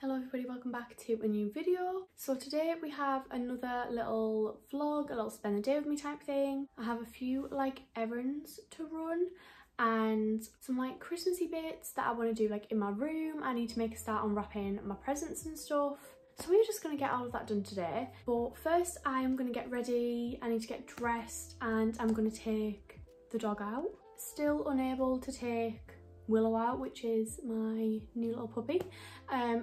Hello everybody, welcome back to a new video. So today we have another little vlog, a little spend the day with me type thing. I have a few like errands to run and some like Christmassy bits that I want to do like in my room. I need to make a start unwrapping my presents and stuff. So we're just going to get all of that done today. But first I am going to get ready, I need to get dressed and I'm going to take the dog out. Still unable to take Willow out, which is my new little puppy.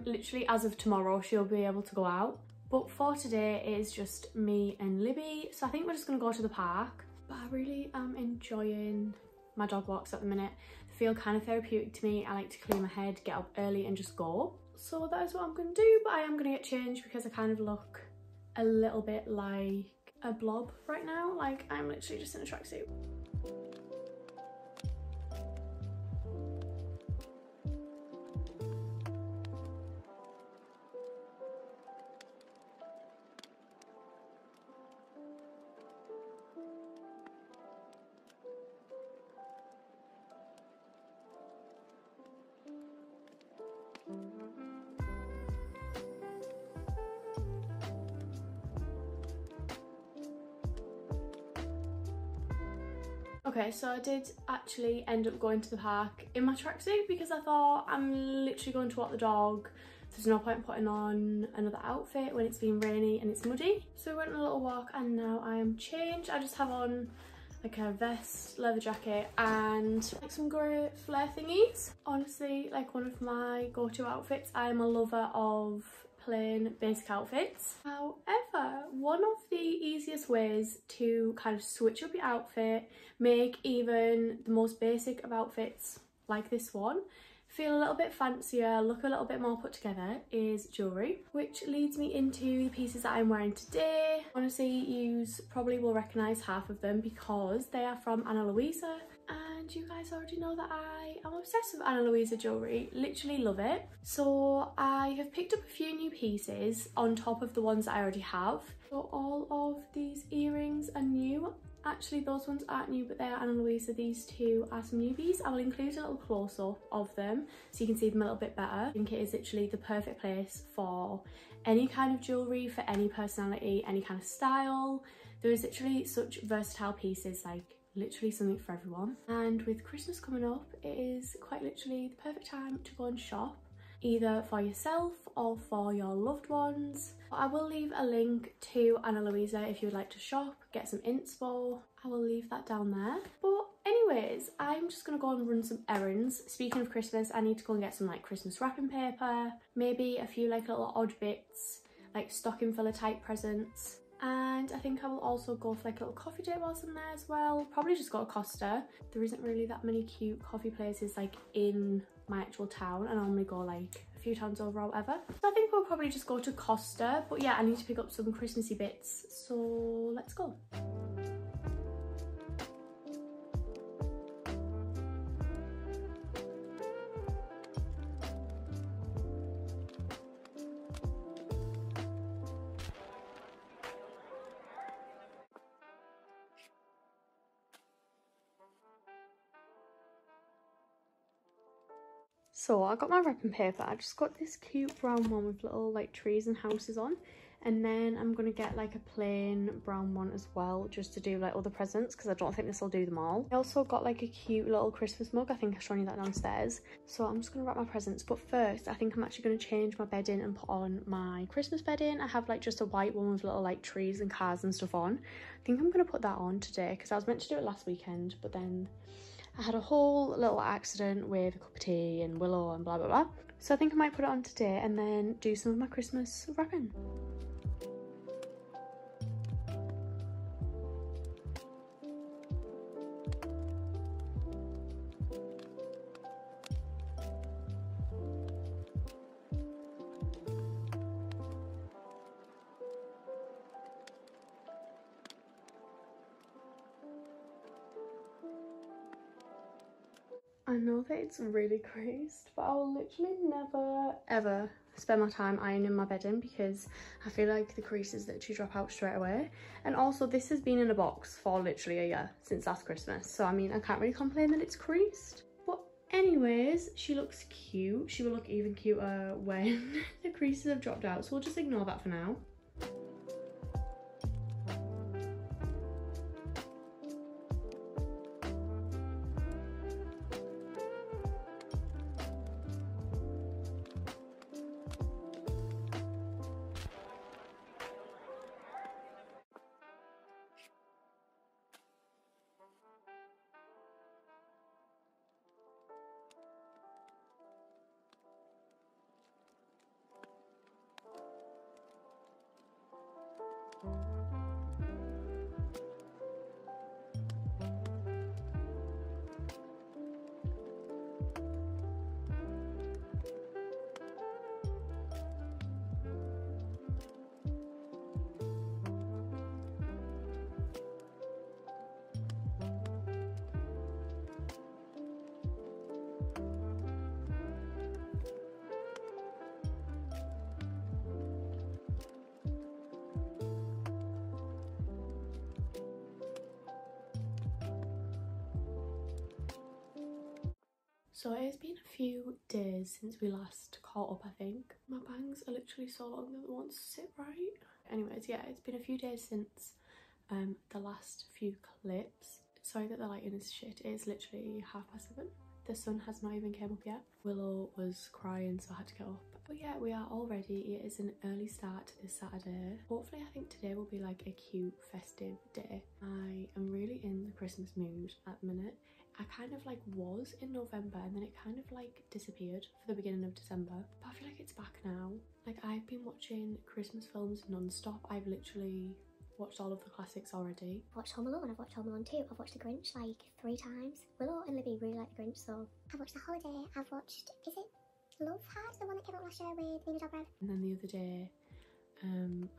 Literally as of tomorrow she'll be able to go out, but for today it is just me and Libby, so I think we're just gonna go to the park. But I really am enjoying my dog walks at the minute. They feel kind of therapeutic to me. I like to clear my head, get up early and just go, so that is what I'm gonna do. But I am gonna get changed because I kind of look a little bit like a blob right now, like I'm literally just in a tracksuit. Okay, so I did actually end up going to the park in my tracksuit because I thought I'm literally going to walk the dog. There's no point putting on another outfit when it's been rainy and it's muddy. So we went on a little walk and now I am changed. I just have on like a vest, leather jacket and like some grey flare thingies. Honestly, like one of my go-to outfits. I am a lover of plain basic outfits. However, one of the easiest ways to kind of switch up your outfit, make even the most basic of outfits like this one feel a little bit fancier, look a little bit more put together, is jewellery, which leads me into the pieces that I'm wearing today. Honestly, you probably will recognise half of them because they are from Ana Luisa. And you guys already know that I am obsessed with Ana Luisa jewellery, literally love it. So I have picked up a few new pieces on top of the ones that I already have. So all of these earrings are new. Actually, those ones aren't new, but they are Ana Luisa. These two are some newbies. I will include a little close-up of them so you can see them a little bit better. I think it is literally the perfect place for any kind of jewellery, for any personality, any kind of style. There is literally such versatile pieces, like literally something for everyone. And with Christmas coming up, it is quite literally the perfect time to go and shop, either for yourself or for your loved ones. I will leave a link to Ana Luisa if you would like to shop, get some inspo. I will leave that down there. But anyways, I'm just gonna go and run some errands. Speaking of Christmas, I need to go and get some like Christmas wrapping paper, maybe a few like little odd bits, like stocking filler type presents. And I think I will also go for like a little coffee date whilst I'm there as well. Probably just go to Costa. There isn't really that many cute coffee places like in my actual town, and I only go like a few towns over or whatever. So I think we'll probably just go to Costa. But yeah, I need to pick up some Christmassy bits, so let's go. So I got my wrapping paper. I just got this cute brown one with little like trees and houses on, and then I'm gonna get like a plain brown one as well, just to do like other presents because I don't think this will do them all. I also got like a cute little Christmas mug. I think I've shown you that downstairs. So I'm just gonna wrap my presents, but first I think I'm actually gonna change my bedding and put on my Christmas bedding. I have like just a white one with little like trees and cars and stuff on. I think I'm gonna put that on today because I was meant to do it last weekend, but then I had a whole little accident with a cup of tea and Willow and blah blah blah. So I think I might put it on today and then do some of my Christmas wrapping. I know that it's really creased, but I'll literally never ever spend my time ironing my bedding because I feel like the creases literally drop out straight away. And also this has been in a box for literally a year since last Christmas, so I mean I can't really complain that it's creased. But Anyways, she looks cute. She will look even cuter when the creases have dropped out, so we'll just ignore that for now. So it has been a few days since we last caught up, I think. My bangs are literally so long that they won't sit right. Anyways, yeah, it's been a few days since the last few clips. Sorry that the lighting is shit. It's literally 7:30. The sun has not even came up yet. Willow was crying, so I had to get up. But yeah, we are all ready. It is an early start to this Saturday. Hopefully, I think today will be like a cute, festive day. I am really in the Christmas mood at the minute. I kind of like was in November and then it kind of like disappeared for the beginning of December, but I feel like it's back now. Like, I've been watching Christmas films non-stop. I've literally watched all of the classics already. I've watched Home Alone, I've watched Home Alone 2, I've watched The Grinch like 3 times. Willow and Libby really like The Grinch, so I've watched The Holiday, I've watched, is it Love Hard, the one that came out last year with Nina Dobrev? And then the other day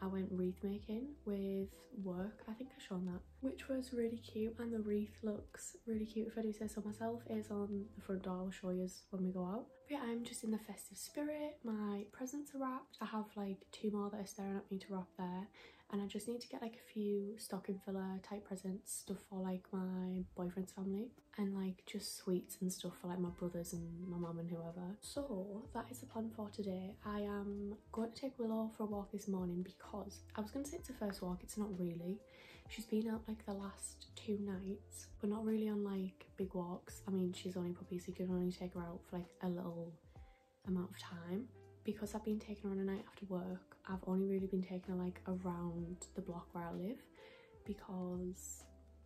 I went wreath making with work, I think I've shown that, which was really cute, and the wreath looks really cute, if I do say so myself. It's on the front door, I'll show you when we go out. But yeah, I'm just in the festive spirit. My presents are wrapped. I have like 2 more that are staring at me to wrap there, and I just need to get like a few stocking filler type presents, stuff for like my boyfriend's family, and like just sweets and stuff for like my brothers and my mum and whoever. So that is the plan for today. I am going to take Willow for a walk this morning because I was going to say it's a first walk, it's not really. She's been out like the last 2 nights, but not really on like big walks. I mean, she's only puppy, so you can only take her out for like a little amount of time. Because I've been taking her on a night after work, I've only really been taking her like around the block where I live, because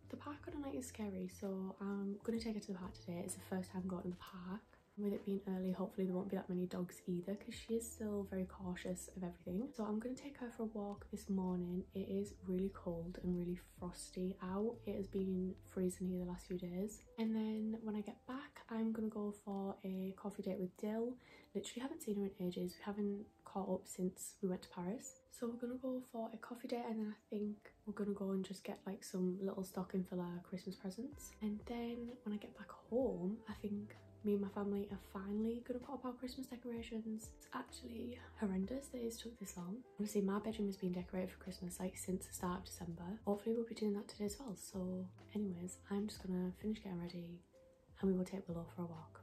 the park on a night is scary. So I'm gonna take her to the park today. It's the first time going to the park. With it being early, hopefully there won't be that many dogs either, because she is still very cautious of everything. So I'm gonna take her for a walk this morning. It is really cold and really frosty out. It has been freezing here the last few days. And then when I get back, I'm gonna go for a coffee date with Dill. Literally haven't seen her in ages. We haven't caught up since we went to Paris. So we're gonna go for a coffee date, and then I think we're gonna go and just get like some little stocking filler Christmas presents. And then when I get back home, I think me and my family are finally gonna put up our Christmas decorations. It's actually horrendous that it's took this long. Honestly, my bedroom has been decorated for Christmas like since the start of December. Hopefully we'll be doing that today as well. So anyways, I'm just gonna finish getting ready and we will take Willow for a walk.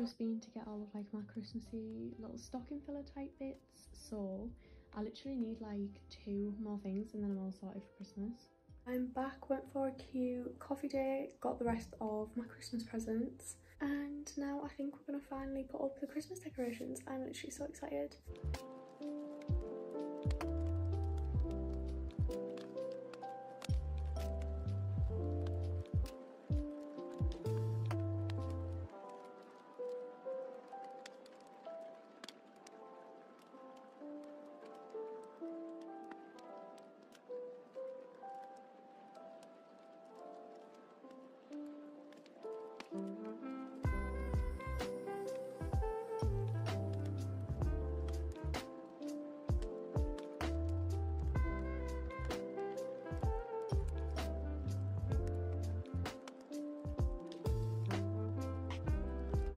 just been to get all of like my Christmassy little stocking filler type bits, so I literally need like 2 more things and then I'm all sorted for Christmas. I'm back, went for a cute coffee date, got the rest of my Christmas presents, and now I think we're gonna finally put up the Christmas decorations. I'm literally so excited.